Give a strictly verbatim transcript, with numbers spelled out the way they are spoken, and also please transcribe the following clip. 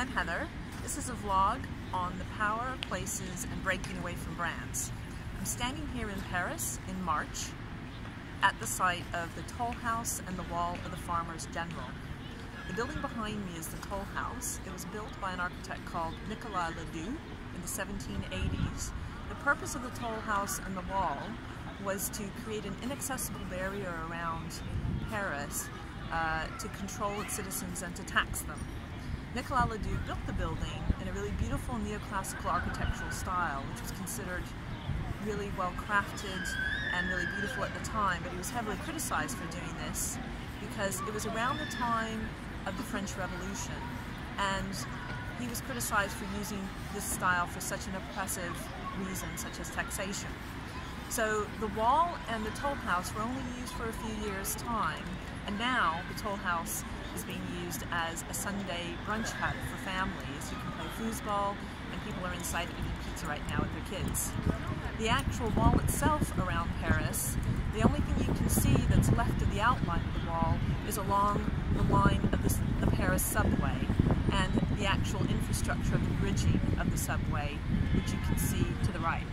I'm Heather. This is a vlog on the power of places and breaking away from brands. I'm standing here in Paris in March at the site of the Toll House and the Wall of the Farmers General. The building behind me is the Toll House. It was built by an architect called Nicolas Ledoux in the seventeen eighties. The purpose of the Toll House and the Wall was to create an inaccessible barrier around Paris uh, to control its citizens and to tax them. Nicolas Ledoux built the building in a really beautiful neoclassical architectural style, which was considered really well crafted and really beautiful at the time, but he was heavily criticized for doing this because it was around the time of the French Revolution, and he was criticized for using this style for such an oppressive reason, such as taxation. So the wall and the Toll House were only used for a few years' time, and now the Toll House is being used as a Sunday brunch hut for families who can play foosball, and people are inside eating pizza right now with their kids. The actual wall itself around Paris, the only thing you can see that's left of the outline of the wall is along the line of the, the Paris Subway and the actual infrastructure of the bridging of the subway, which you can see to the right.